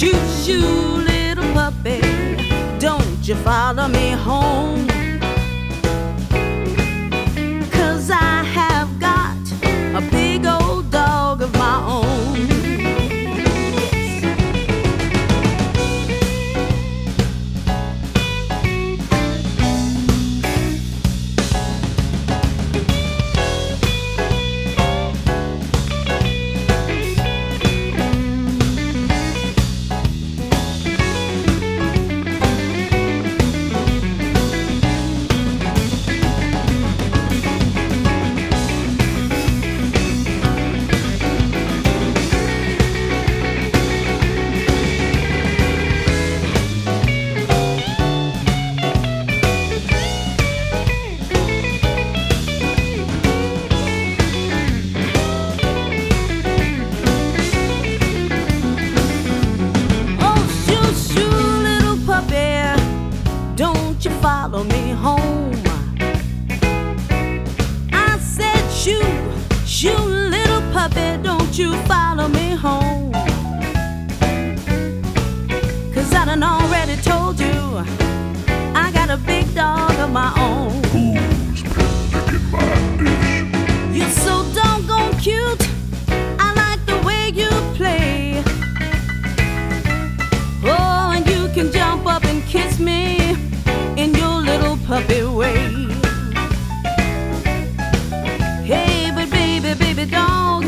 Shoo, shoo, little puppy, don't you follow me home, 'cause I have got a big old dog of my own. Follow me home. I said, shoo, shoo, little puppy, don't you follow me home, 'cause I done already told you I got a big dog of my own. Who's picking my dish? You're so doggone cute, I like the way you play. Oh, and you can jump up and kiss me in your little puppy way. Hey, but baby, baby dog,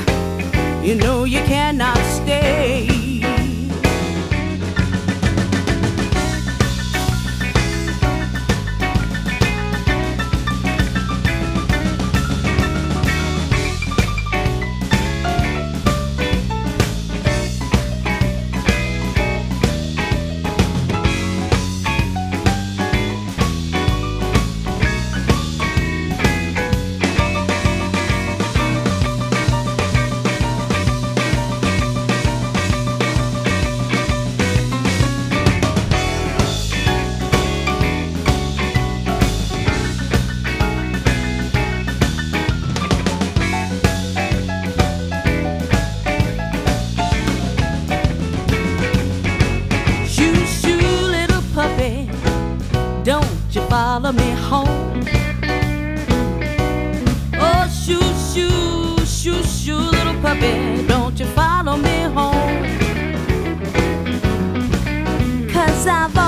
you know you cannot stay. Don't you follow me home. Oh, shoo, shoo, shoo, shoo, little puppy, don't you follow me home, 'cause I've